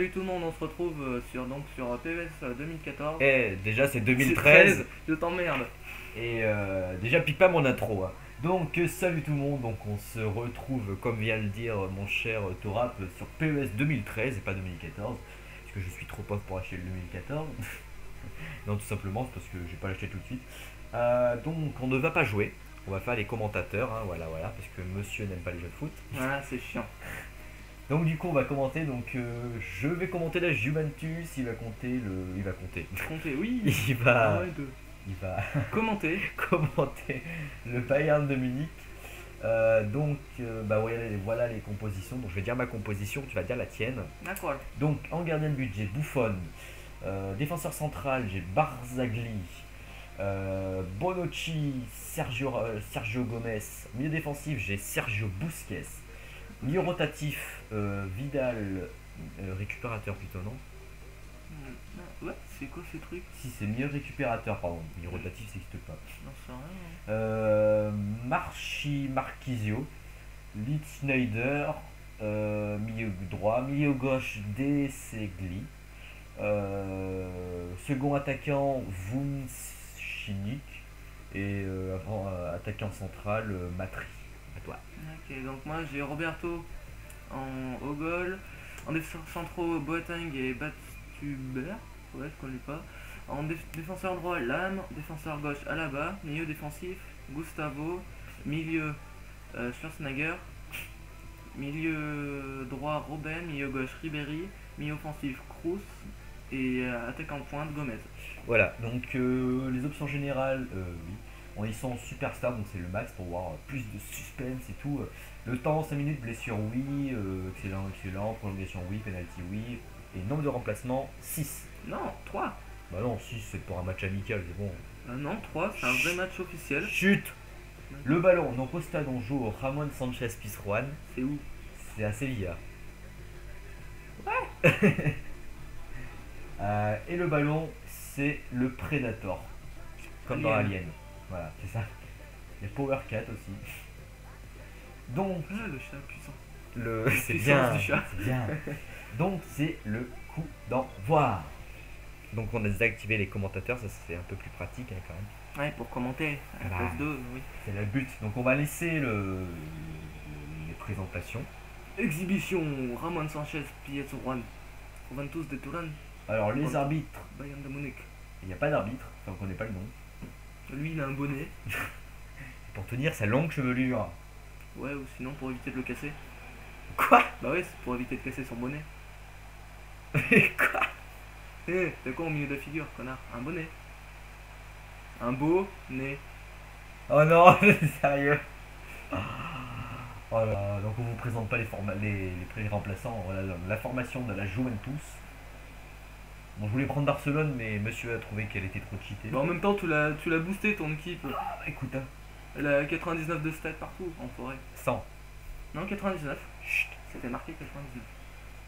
salut tout le monde, on se retrouve sur PES 2014. Eh, déjà c'est 2013. Je t'emmerde. Et déjà pique pas mon intro. Hein. Donc salut tout le monde, donc on se retrouve comme vient de le dire mon cher Torape sur PES 2013 et pas 2014. Parce que je suis trop pauvre pour acheter le 2014. Non, tout simplement parce que j'ai pas l'acheté tout de suite. Donc on ne va pas jouer, on va faire les commentateurs, hein, voilà, parce que monsieur n'aime pas les jeux de foot. Voilà, c'est chiant. Donc du coup on va commenter, donc je vais commenter la Juventus, il va commenter le Bayern de Munich. Voilà les compositions, donc je vais dire ma composition, tu vas dire la tienne. D'accord. Donc en gardien de but j'ai Buffon, défenseur central j'ai Barzagli, Bonucci, Sergio Gomes, milieu défensif j'ai Sergio Busquets. Milieu rotatif, Vidal, récupérateur plutôt, non? Ouais, c'est quoi ce truc? Si, c'est milieu récupérateur, pardon. Milieu rotatif, ça n'existe pas. Non, c'est rien. Hein. Marchisio, Lichtsteiner, milieu droit, milieu gauche, De Sciglio, second attaquant, Vučinić, et avant attaquant central, Matri. À toi. Ok, donc moi j'ai Roberto au goal, en défenseur central Boateng et Batubert, ouais je connais pas, en défenseur droit Lahm, défenseur gauche Alaba, milieu défensif Gustavo, milieu Schweinsteiger, milieu droit Robben, milieu gauche Ribéry, milieu offensif Kroos et attaque en pointe Gomez. Voilà, donc les options générales, oui. Ils sont superstars, donc c'est le max pour voir plus de suspense et tout. Le temps 5 minutes, blessure oui, excellent, prolongation oui, penalty oui, et nombre de remplacements 6. Non, 3. Bah non, 6 c'est pour un match amical, c'est bon. Non, 3, c'est un vrai match officiel. Chut. Le ballon, donc au stade on joue au Ramón Sánchez-Pizjuán. C'est où? C'est à Sevilla. Ouais. Et le ballon, c'est le Predator, comme dans Alien. Voilà, c'est ça. Les Power 4 aussi. Donc, le chat puissant. C'est bien, bien. Donc, c'est le coup d'envoi. Donc, on a désactivé les commentateurs, ça c'est un peu plus pratique hein, quand même. Ouais, pour commenter. Voilà. PS2, oui. C'est le but. Donc, on va laisser les présentations. Exhibition Ramón Sánchez-Pizjuán. Juventus de Turin. Alors, les arbitres. Bayern de Munich. Il n'y a pas d'arbitre, enfin, on ne connaît pas le nom. Lui il a un bonnet pour tenir sa longue chevelure. Ouais, ou sinon pour éviter de le casser. Quoi? Bah ouais, c'est pour éviter de casser son bonnet. Mais quoi? Eh, t'as quoi au milieu de la figure, connard? Un bonnet. Un beau nez. Oh non, sérieux. Voilà, donc on vous présente pas les remplaçants. Voilà, la formation de la Juventus. Bon, je voulais prendre Barcelone, mais monsieur a trouvé qu'elle était trop cheatée. Bah, en même temps, tu l'as boosté ton équipe. Ah, écoute, hein. Elle a 99 de stats partout en forêt. 100. Non, 99. Chut, c'était marqué 99.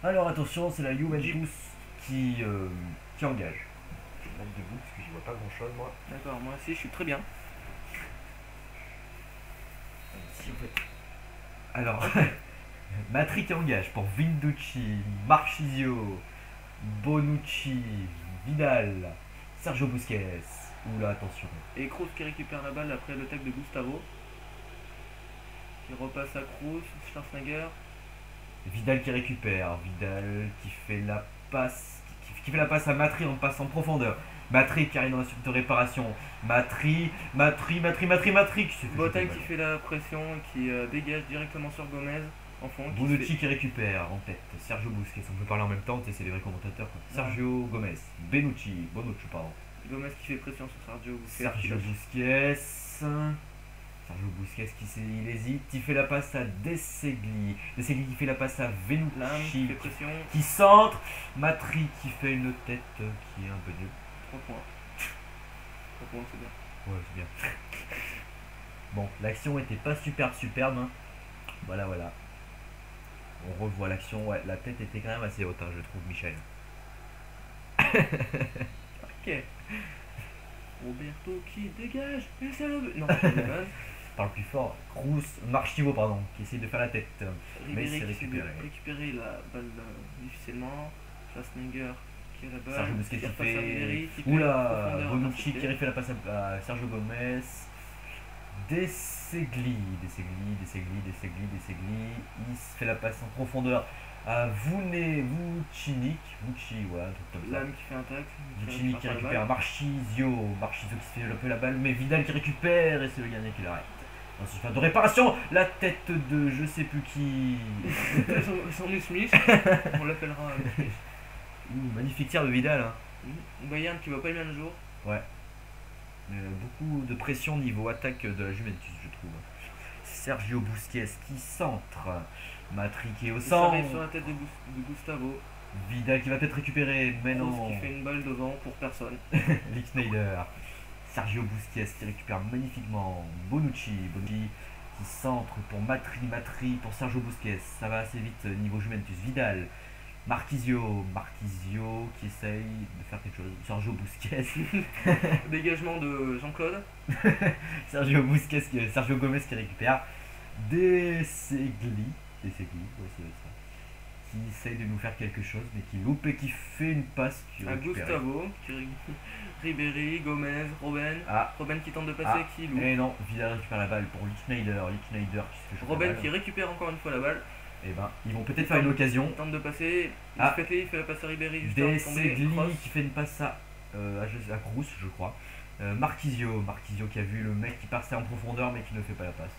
Alors attention, c'est la Juventus qui engage. Je vais me mettre debout parce que j'y vois pas grand chose moi. D'accord, moi aussi je suis très bien. Si, en fait. Alors, Matri qui engage pour Vinducci, Marchisio, Bonucci, Vidal, Sergio Busquets. Oula, attention. Et Kroos qui récupère la balle après le tac de Gustavo. Qui repasse à Kroos, Schwarzenegger. Vidal qui récupère. Vidal qui fait la passe. Qui fait la passe à Matri en passe en profondeur. Matri qui arrive dans la suite de réparation. Matri. Boateng qui fait la pression, qui dégage directement sur Gomez. Bonucci qui récupère en tête, Sergio Busquets, on peut parler en même temps, c'est les vrais commentateurs quoi. Sergio Gomes, Bonucci pardon. Gomez qui fait pression sur Sergio Busquets. Sergio Busquets il hésite, il fait la passe à De Sciglio. De Sciglio qui fait la passe à Bonucci qui centre, Matri qui fait une tête qui est un peu nulle. 3 points. 3 points c'est bien. Ouais c'est bien. Bon, l'action était pas superbe hein. Voilà. On revoit l'action, ouais, la tête était quand même assez haute, hein, je trouve, Michel. Ok. Roberto qui dégage, et c'est le but. Non, parle plus fort. Kroos, Marchivo, pardon, qui essaye de faire la tête. Ribéry mais c'est récupéré. Récupérer la balle difficilement. Schweinsteiger qui a la balle. Sergio Busquets qui fait. Oula, Bonucci qui fait la passe à Sergio Gomes. De Sciglio, il se fait la passe en profondeur à Vučinić, voilà, Lahm qui fait un tacle, Vučinić qui récupère, Marchisio qui se fait un peu la balle, mais Vidal qui récupère et c'est le dernier qui l'arrête. Dans ce fin de réparation, la tête de je sais plus qui. Son Smith, on l'appellera Smith. Magnifique tir de Vidal. Hein. Bayern qui va pas bien le jour. Ouais. Beaucoup de pression niveau attaque de la Juventus, je trouve. Sergio Busquets qui centre, Matri qui est au centre. Sur la tête de Gustavo. Vidal qui va peut-être récupérer, mais non. Qui fait une balle devant pour personne. Lichtsteiner. Sergio Busquets qui récupère magnifiquement. Bonucci qui centre pour Matri pour Sergio Busquets. Ça va assez vite niveau Juventus. Vidal. Marchisio qui essaye de faire quelque chose. Sergio Busquets. Dégagement de Jean-Claude. Sergio Gomez qui récupère. De Sciglio. Ouais, c'est ça. Qui essaye de nous faire quelque chose, mais qui loupe et qui fait une passe. À Gustavo. Ribéry, Gomez, Robben. Robben qui tente de passer, qui loupe. Et non, Vidal récupère la balle pour Lichtsteiner qui se fait Robben qui récupère encore une fois la balle. Et eh ben, ils vont peut-être faire une occasion. Il tente de passer, il fait la passe à Ribéry. De Sciglio qui fait une passe à Kroos, je crois. Marchisio qui a vu le mec qui passait en profondeur mais qui ne fait pas la passe.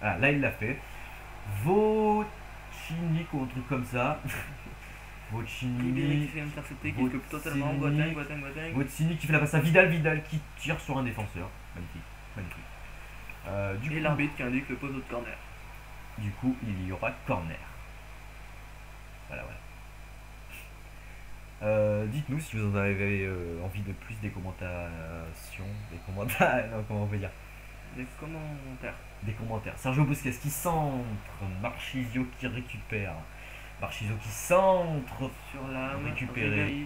Voilà, là il l'a fait. Vučinić ou un truc comme ça. Vučinić qui fait intercepter, qui coupe totalement. Boateng. Vučinić qui fait la passe à Vidal qui tire sur un défenseur. Magnifique. Et l'arbitre qui indique le poteau de corner. Du coup, il y aura corner. Voilà. Dites-nous si vous en avez envie de plus, des commentations. Des commentaires. Sergio Busquets qui centre. Marchisio qui récupère. Sur la récupérée.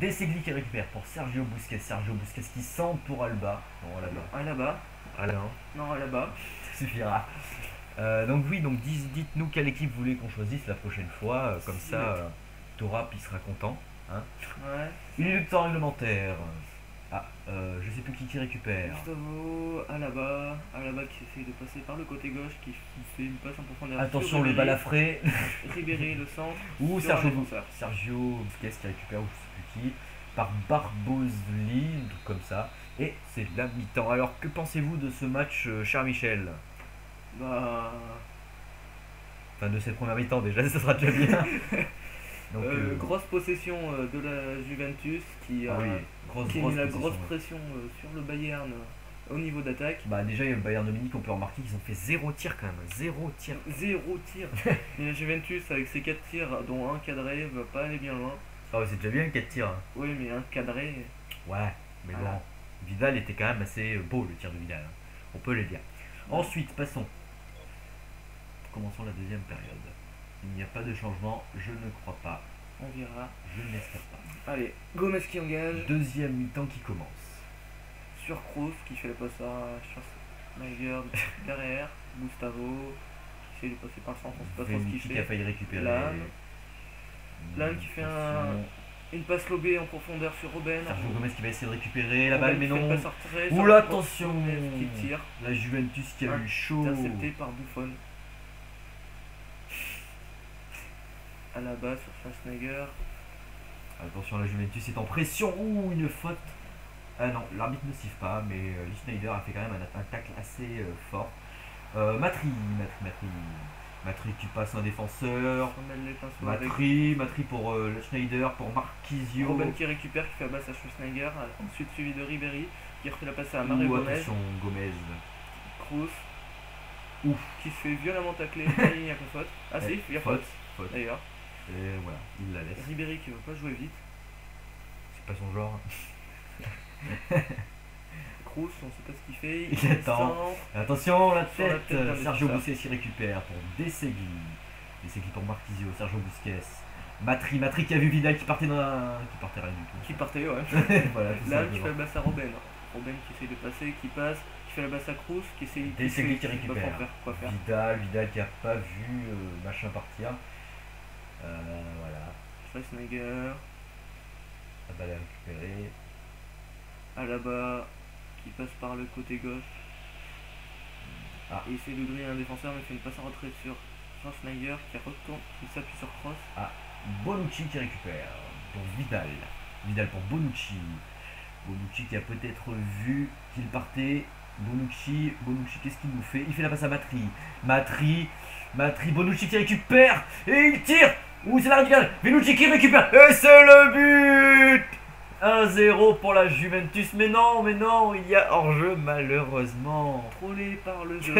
De Sciglio qui récupère pour Sergio Busquets. Sergio Busquets qui centre pour Alaba. Alaba. Ça suffira. Donc oui, donc dites-nous quelle équipe vous voulez qu'on choisisse la prochaine fois, comme ça Torape il sera content. Hein, ouais. Une minute de temps réglementaire. Je sais plus qui récupère. Gustavo, Alaba qui essaye de passer par le côté gauche, qui fait une passe en profondeur. Attention le balafré. Ribéry le centre. Ou Sergio Busquets qui récupère, ou je sais plus qui, par Barzagli, comme ça. Et c'est la mi-temps. Alors que pensez-vous de ce match, cher Michel? Enfin, de cette première mi-temps déjà, ça sera déjà bien. Donc, grosse possession de la Juventus qui a mis la grosse pression sur le Bayern au niveau d'attaque. Bah, déjà, il y a le Bayern de Munich, on peut remarquer qu'ils ont fait 0 tir quand même. 0 tir. Et la Juventus, avec ses 4 tirs, dont un cadré, va pas aller bien loin. Ah, ouais, c'est déjà bien 4 tirs. Oui, mais un cadré. Ouais, mais bon. Vidal était quand même assez beau le tir de Vidal. Hein. On peut le dire. Ensuite, commençons la deuxième période. Il n'y a pas de changement, je ne crois pas. On verra. Je n'espère pas. Allez, Gomez qui engage. Deuxième mi-temps qui commence. Sur Kroos qui fait le passe à Schweinsteiger derrière. Gustavo qui fait le passer par le centre, on ne sait pas trop ce qu'il fait. Qui a failli récupérer. Lahm qui fait une passe lobée en profondeur sur Robben. Sergio Gomez qui va essayer de récupérer la balle, mais non. Oula, attention. Qui tire. La Juventus qui a eu chaud. Intercepté par Buffon. Alaba sur Schweinsteiger. Attention, la Juventus est en pression. Ouh, une faute. Ah non, l'arbitre ne siffle pas, mais Lichtsteiner a fait quand même un tacle assez fort. Matri qui passe un défenseur. Matri pour Lichtsteiner, pour Marchisio. Robben qui récupère, qui fait la passe à Schweinsteiger. Ensuite suivi de Ribéry, qui refait la passe à Mario Gomez. Attention, Gomez. Kroos. Ouf. Qui se fait violemment tacler. Il n'y a pas faute. Ah si, il y a faute. D'ailleurs. Et voilà, il la laisse. Ribéry qui ne veut pas jouer vite. C'est pas son genre. Kroos, on ne sait pas ce qu'il fait. Il attend. Attention, la tête. Sergio Busquets qui récupère pour De Sciglio. De Sciglio pour Marchisio. Sergio Busquets. Matri qui a vu Vidal qui partait dans la... Qui partait rien du tout. Qui partait, ouais. Voilà, là, qui fait la basse à Robben. Robben qui essaie de passer, qui passe. La basse à Kroos qui essaye qui récupère Vidal qui a pas vu machin partir, voilà. Schweinsteiger. La balle est récupérée. Alaba qui passe par le côté gauche. Ah. Il essaie de griller un défenseur mais fait une passe en retrait sur Schweinsteiger qui retourne, qui s'appuie sur Kroos. Ah, Bonucci qui récupère pour Vidal. Vidal pour Bonucci. Bonucci qui a peut-être vu qu'il partait. Bonucci qu'est-ce qu'il nous fait? Il fait la passe à Matri. Matri, Bonucci qui récupère et il tire. Ouh, c'est la radicale. Bonucci qui récupère et c'est le but. 1-0 pour la Juventus. Mais non, il y a hors-jeu malheureusement. Trollé par le jeu.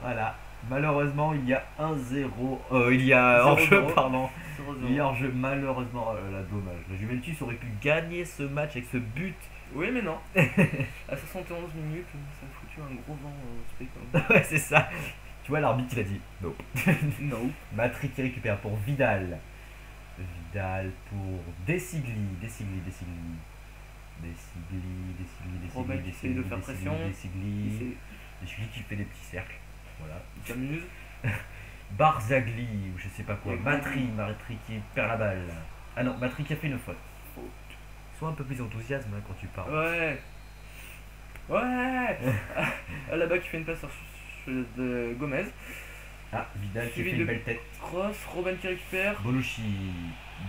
Voilà, malheureusement il y a 1-0. Il y a hors-jeu, pardon. 0 -0. Il y a hors-jeu malheureusement. Là, dommage. La Juventus aurait pu gagner ce match avec ce but. Oui, mais non. À 71 minutes, ça a foutu un gros vent au spectacle. Ouais, c'est ça. Tu vois, l'arbitre, il a dit non. Non. Matri qui récupère pour Vidal. Vidal pour De Sciglio. De Sciglio qui fait des petits cercles. Voilà. Il s'amuse. Barzagli, ou je sais pas quoi. Matri qui perd la balle. Ah non, Matri qui a fait une faute. Sois un peu plus enthousiasme hein, quand tu parles. Ouais. Ouais. Là-bas qui fait une passe sur de Gomez. Ah, Vidal qui fait une belle tête. Kroos, Robben qui récupère. Bonucci,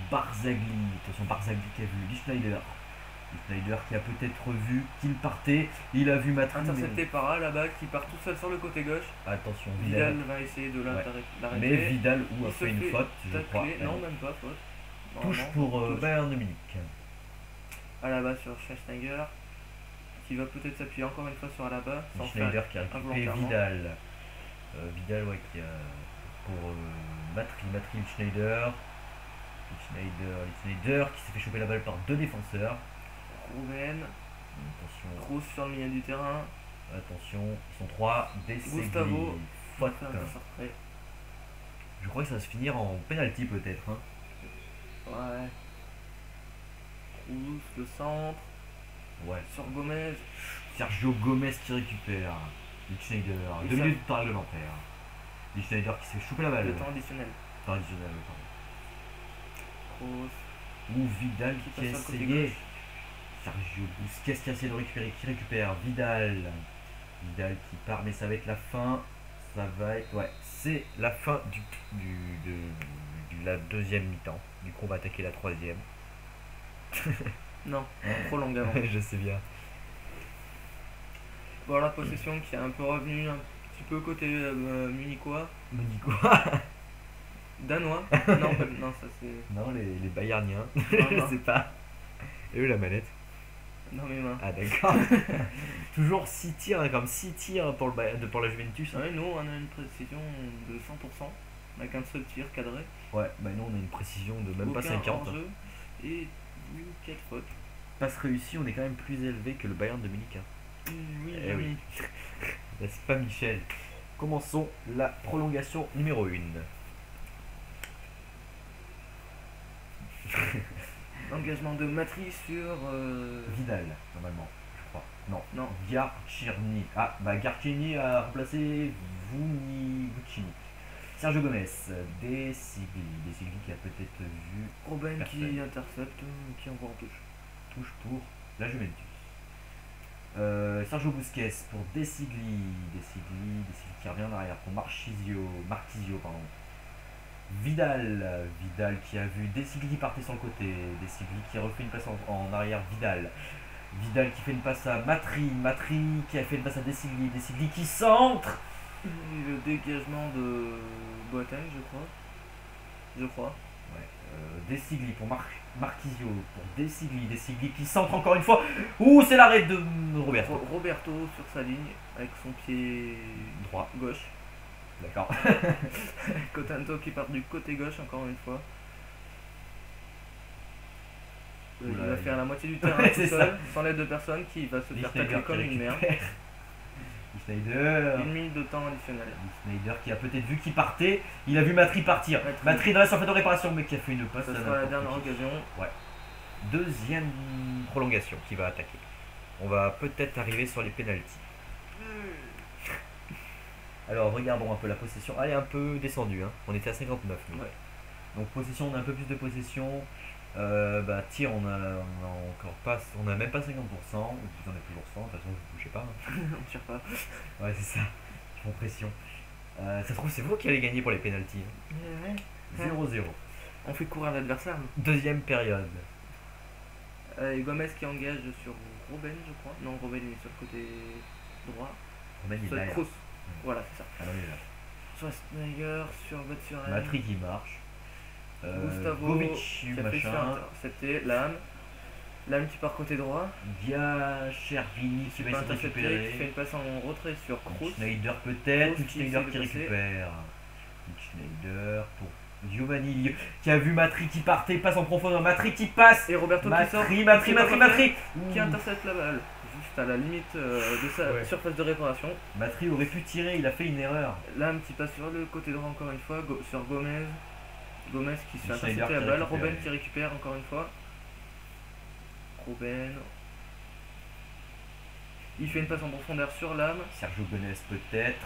Barzagli. De toute façon, Barzagli qui a vu Lichtsteiner. Lichtsteiner qui a peut-être vu qu'il partait. Il a vu Matri. Intercepté par Alaba qui part tout seul sur le côté gauche. Attention, Vidal va essayer de l'arrêter. Ouais. Mais Vidal a fait une faute, je crois. Non, même pas faute. Touche pour Bayern Munich. Alaba sur Schweinsteiger qui va peut-être s'appuyer encore une fois sur Alaba. Schweinsteiger qui a récupéré Vidal. Vidal ouais, qui a pour Matri Schneider qui s'est fait choper la balle par deux défenseurs. Robben. Attention. Kroos sur le milieu du terrain. Attention, ils sont trois. Gustavo. Faute. Je crois que ça va se finir en pénalty peut-être. Hein. Ouais. Le centre, ouais, sur Gomez. Sergio Gomes qui récupère. Lichtsteiner, 2 minutes de temps réglementaire. Lichtsteiner qui s'est chopé la balle. Le temps additionnel. Ou Vidal qui a essayé. Sergio Busquets qui a essayé de récupérer. Qui récupère Vidal qui part, mais ça va être la fin. Ça va être. Ouais, c'est la fin de la deuxième mi-temps. Du coup, on va attaquer la troisième. Non, trop long avant. Je sais bien. Bon, la possession qui est un peu revenue, un petit peu côté Munichois. Danois. Non, ça c'est. Non, les Bayerniens. Je sais pas. Et eux, la manette. Non, mes mains. Ah, d'accord. Toujours 6 tirs, hein, comme 6 tirs pour la Juventus. Hein. Ouais, nous, on a une précision de 100%. On a qu'un seul tir cadré. Ouais, bah nous, on a une précision de même pas 50. Et 4 fautes. Passe réussie, on est quand même plus élevé que le Bayern de Munich. Hein. Oui, eh oui. C'est pas Michel. Commençons la prolongation numéro 1. L'engagement de Matri sur Vidal, normalement, je crois. Non. Giaccherini. Ah, bah Giaccherini a remplacé Vučinić. Sergio Gomes, De Sciglio qui a peut-être vu. Robben qui intercepte, qui envoie en touche. Touche pour la Juventus. Sergio Busquets pour De Sciglio. De Sciglio qui revient en arrière pour Marchisio pardon. Vidal qui a vu De Sciglio partait sur le côté. De Sciglio qui refait une passe en arrière. Vidal qui fait une passe à Matri qui a fait une passe à De Sciglio. De Sciglio qui centre. Le dégagement de Boateng, je crois. Ouais. De Sciglio pour Marchisio, pour De Sciglio. De Sciglio qui centre encore une fois. Ouh, c'est l'arrêt de Roberto. Roberto sur sa ligne avec son pied droit, gauche. D'accord. Cotanto qui part du côté gauche encore une fois. Oula, il va faire la moitié du terrain tout seul, sans l'aide de personne, qui va se faire tacler comme une merde. Schneider. Une minute de temps additionnel. Schneider qui a peut-être vu qu'il partait, il a vu Matri partir. Matri dans la surface de réparation, mais qui a fait une passe. Ça sera la dernière occasion. Ouais. Deuxième prolongation qui va attaquer. On va peut-être arriver sur les pénalties. Alors regardons un peu la possession. Elle est un peu descendue. Hein. On était à 59. Nous. Ouais. Donc possession, on a un peu plus de possession. Tir, on n'a même pas 50%, ou on est toujours 100, de toute façon vous ne bougez pas. Hein. On ne tire pas. Ouais, c'est ça, ils font pression. Ça se trouve, c'est vous qui allez gagner pour les pénalties. 0-0. Ouais. On fait courir l'adversaire. Deuxième période. Gomez qui engage sur Robben, je crois. Non, Robben est sur le côté droit. Robben est derrière. Kroos. Mmh. Voilà, c'est ça. Alors, sur Schweinsteiger, sur Batubert. Matri qui marche. Gustavo, c'était Lahm. Lahm qui part côté droit. Giaccherini qui va essayer de récupérer. Qui fait une passe en retrait sur Kroos. Schneider peut-être. Schneider qui récupère. Schneider pour Giovanni qui a vu Matri qui partait, passe en profondeur. Matri qui passe. Et Roberto qui sort. Matri qui intercepte la balle. Juste à la limite de sa surface de réparation. Matri aurait pu tirer, il a fait une erreur. Lahm qui passe sur le côté droit encore une fois. Sur Gomez. Gomez qui se fait intercepter la balle, Robben qui récupère encore une fois. Robben. Il fait une passe en profondeur sur l'âme. Sergio Gomes peut-être.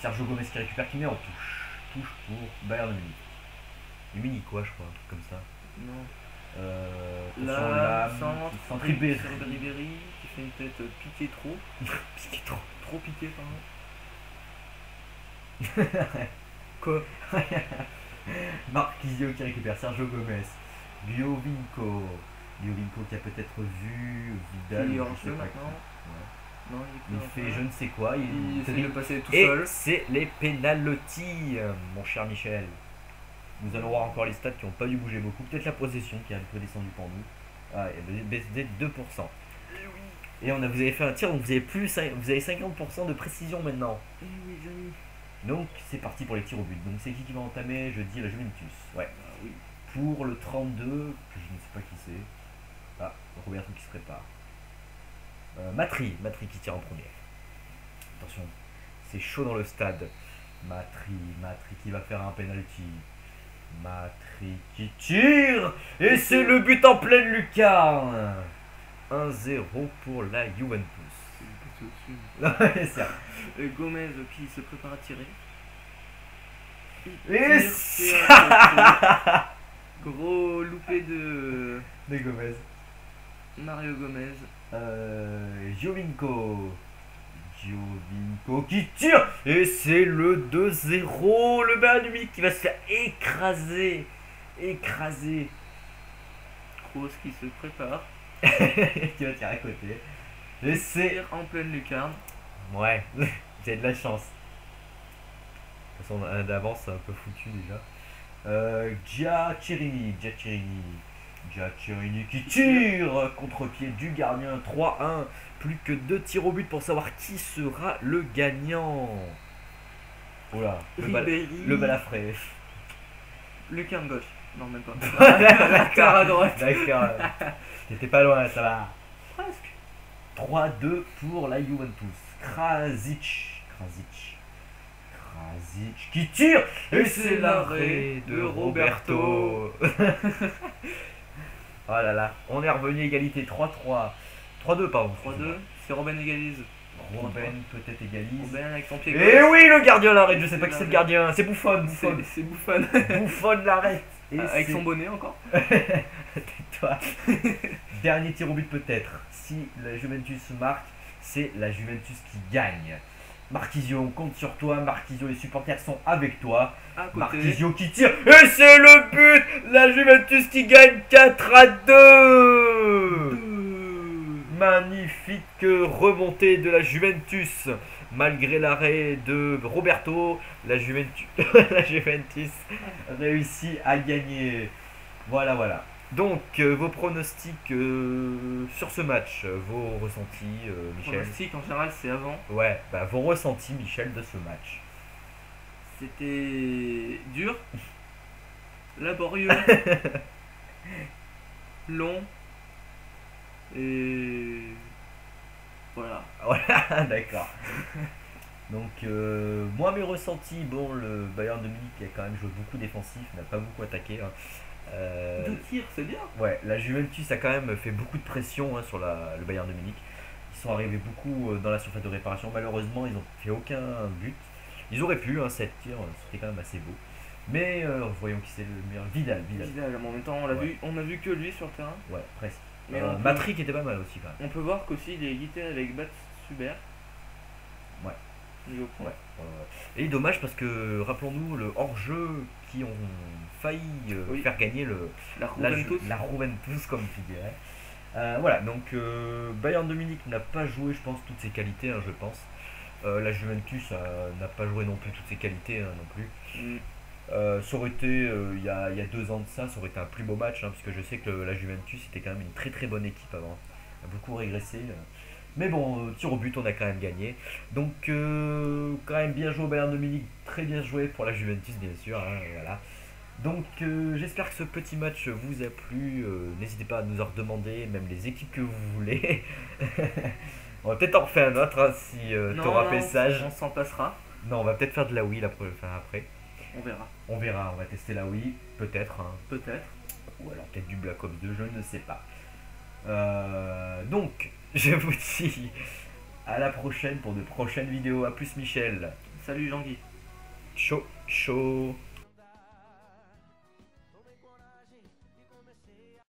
Sergio Gomes qui récupère, qui met en touche. Touche pour Bayern Munich. Et Munich quoi je crois, un truc comme ça. Non. Là, centre Ribéry. Qui fait une tête piquée trop. Piquée trop. Trop piquée pardon. Quoi Marchisio qui récupère, Sergio Gomes, Biovinco qui a peut-être vu Vidal, il est hors jeu maintenant. Ouais. Non, il fait je ne sais quoi, il essaie de passer tout seul. Et c'est les pénalties, mon cher Michel. Nous allons voir encore les stats qui n'ont pas dû bouger beaucoup. Peut-être la possession qui a un peu descendu pour nous. Ah, elle baisse de 2%. Et on a, vous avez fait un tir, donc vous avez 50% de précision maintenant. Et oui, oui. Donc c'est parti pour les tirs au but. Donc c'est qui va entamer? Je dis la Juventus. Ouais. Oui. Pour le 32, que je ne sais pas qui c'est. Ah, Roberto qui se prépare. Matri qui tire en premier. Attention, c'est chaud dans le stade. Matri qui va faire un penalty. Matri qui tire. Et c'est le but en pleine lucarne. 1-0 pour la Juventus. Et Gomez qui se prépare à tirer. Et ça gros loupé de Gomez. Mario Gomez. Giovinco qui tire. Et c'est le 2-0. Le Bayern Munich qui va se faire écraser. Kroos qui se prépare. Qui va tirer à côté. Et c'est en pleine lucarne. Ouais, j'ai de la chance. De toute façon, d'avance, c'est un peu foutu déjà. Giaccherini qui tire contre-pied du gardien. 3-1. Plus que 2 tirs au but pour savoir qui sera le gagnant. Oh là, le balafré. Lucarne gauche. Non, même pas. D'accord, à droite. D'accord. T'étais pas loin, ça va. Presque. 3-2 pour la Juventus. Krasic qui tire. Et c'est l'arrêt de Roberto. Oh là là, on est revenu égalité. 3-2 pardon. 3-2, c'est Robben égalise. Robben peut-être égalise. Robben avec son pied gauche. Et oui, le gardien l'arrête. Je sais pas qui c'est le gardien. C'est Buffon. C'est Buffon. Buffon l'arrête. Avec son bonnet encore. Tais-toi. Dernier tir au but peut-être. Si la Juventus marque, c'est la Juventus qui gagne. Marchisio, on compte sur toi. Marchisio, les supporters sont avec toi. Marchisio qui tire. Et c'est le but. La Juventus qui gagne 4-2. Magnifique remontée de la Juventus. Malgré l'arrêt de Roberto, la Juventus réussit à gagner. Voilà. Donc, vos pronostics sur ce match, vos ressentis, Michel. Pronostics en général, c'est avant. Ouais, vos ressentis, Michel, de ce match. C'était dur, laborieux, long, et voilà. D'accord. Donc, moi, mes ressentis, le Bayern de Munich a quand même joué beaucoup défensif, n'a pas beaucoup attaqué. Hein. Deux tirs, c'est bien. Ouais, la Juventus a quand même fait beaucoup de pression sur le Bayern de Munich. Ils sont arrivés beaucoup dans la surface de réparation. Malheureusement, ils n'ont fait aucun but. Ils auraient pu, 7 tirs, c'était quand même assez beau. Mais voyons qui c'est le meilleur. Vidal, mais en même temps, on l'a vu, on a vu que lui sur le terrain. Ouais, presque. Mais Matri qui était pas mal aussi quand même. On peut voir qu'aussi il est guitté avec Batubert. Ouais. Ouais. Et dommage parce que, rappelons-nous, le hors-jeu qui ont failli faire gagner le, la Juventus, comme tu dirais. Voilà, donc Bayern de Munich n'a pas joué, je pense, toutes ses qualités, hein, je pense. La Juventus n'a pas joué non plus toutes ses qualités, hein, non plus. Mm. Ça aurait été, il y a 2 ans de ça, ça aurait été un plus beau match, hein, parce que je sais que la Juventus était quand même une très très bonne équipe avant. Elle a beaucoup régressé. Mais bon, tir au but, on a quand même gagné. Donc, quand même bien joué au Bayern de Munich, très bien joué pour la Juventus, bien sûr. Hein, voilà. Donc, j'espère que ce petit match vous a plu. N'hésitez pas à nous en redemander, même les équipes que vous voulez. On va peut-être en refaire un autre, hein, si torape sage. On s'en passera. Non, on va peut-être faire de la Wii après. On verra. On verra, on va tester la Wii, peut-être. Hein. Peut-être. Ou alors peut-être du Black Ops 2, je ne sais pas. Donc, je vous dis à la prochaine pour de prochaines vidéos. A plus Michel. Salut Jean-Guy. Ciao, ciao.